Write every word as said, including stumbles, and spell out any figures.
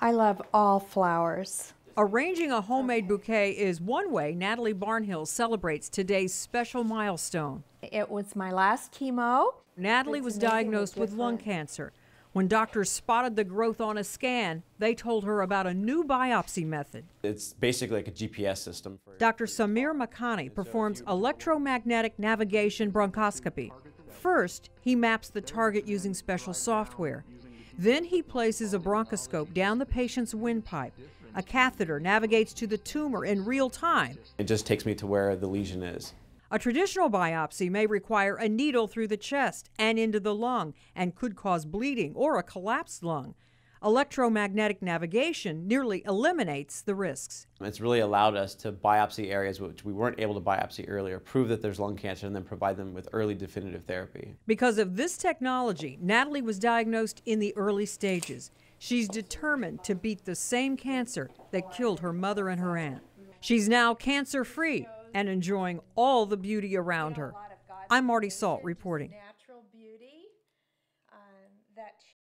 I love all flowers. Arranging a homemade bouquet is one way Natalie Barnhill celebrates today's special milestone. It was my last chemo. Natalie was diagnosed with lung cancer. When doctors spotted the growth on a scan, they told her about a new biopsy method. It's basically like a G P S system. For Doctor Samir Makani performs electromagnetic navigation bronchoscopy. First, he maps the target using special software. Then he places a bronchoscope down the patient's windpipe. A catheter navigates to the tumor in real time. It just takes me to where the lesion is. A traditional biopsy may require a needle through the chest and into the lung and could cause bleeding or a collapsed lung. Electromagnetic navigation nearly eliminates the risks. It's really allowed us to biopsy areas which we weren't able to biopsy earlier, prove that there's lung cancer, and then provide them with early definitive therapy. Because of this technology, Natalie was diagnosed in the early stages. She's determined to beat the same cancer that killed her mother and her aunt. She's now cancer-free and enjoying all the beauty around her. I'm Marty Salt reporting.